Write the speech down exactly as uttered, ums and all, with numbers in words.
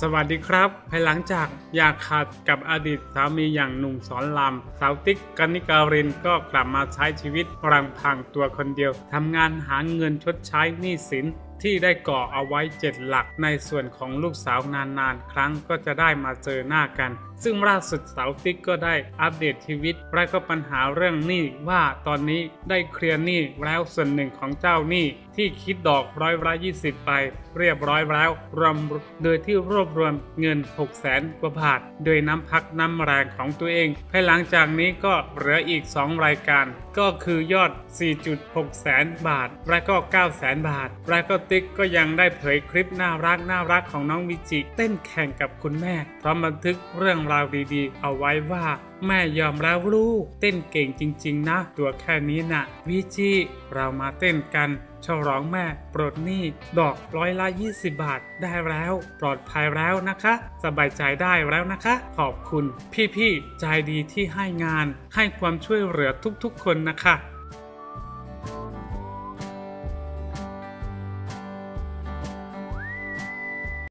สวัสดีครับภายหลังจากอย่าขาดกับอดีตสามีอย่างหนุ่มสอนรามสาวติ๊กกนิการินก็กลับมาใช้ชีวิตรำพังตัวคนเดียวทำงานหาเงินชดใช้หนี้สินที่ได้ก่อเอาไว้เจ็ดหลักในส่วนของลูกสาวนานๆครั้งก็จะได้มาเจอหน้ากันซึ่งล่าสุดสาวติ๊กก็ได้อัปเดตชีวิตและก็ปัญหาเรื่องหนี้ว่าตอนนี้ได้เคลียร์หนี้แล้วส่วนหนึ่งของเจ้าหนี้ที่คิดดอกร้อยละยี่สิบไปเรียบร้อยแล้วรวมโดยที่รวบรวมเงินหกแสนกว่าบาทโดยน้ำพักน้ำแรงของตัวเองภายหลังจากนี้ก็เหลืออีกสองรายการก็คือยอด สี่จุดหก แสนบาทและก็เก้าแสนบาทและก็ติ๊กก็ยังได้เผยคลิปน่ารักน่ารักของน้องวิจิเต้นแข่งกับคุณแม่พร้อมบันทึกเรื่องราวดีๆเอาไว้ว่าแม่ยอมแล้วลูกเต้นเก่งจริงๆนะตัวแค่นี้นะวิจิเรามาเต้นกันฉลองแม่ปลดหนี้ดอกร้อยละยี่สิบบาทได้แล้วปลอดภัยแล้วนะคะสบายใจได้แล้วนะคะขอบคุณพี่ๆใจดีที่ให้งานให้ความช่วยเหลือทุกๆคนนะคะ